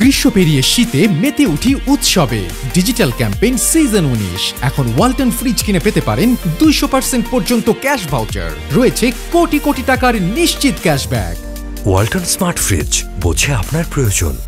গ্রীষ্ম পেরিয়ে শীতে মেতে উঠি উৎসবে ডিজিটাল ক্যাম্পেইন সিজন 19 এখন ওয়ালটন ফ্রিজ কিনে পেতে পারেন 200% পর্যন্ত ক্যাশ ভাউচার রয়েছে কোটি কোটি টাকার নিশ্চিত ক্যাশব্যাক ওয়ালটন স্মার্ট ফ্রিজ বোঝে আপনার প্রয়োজন।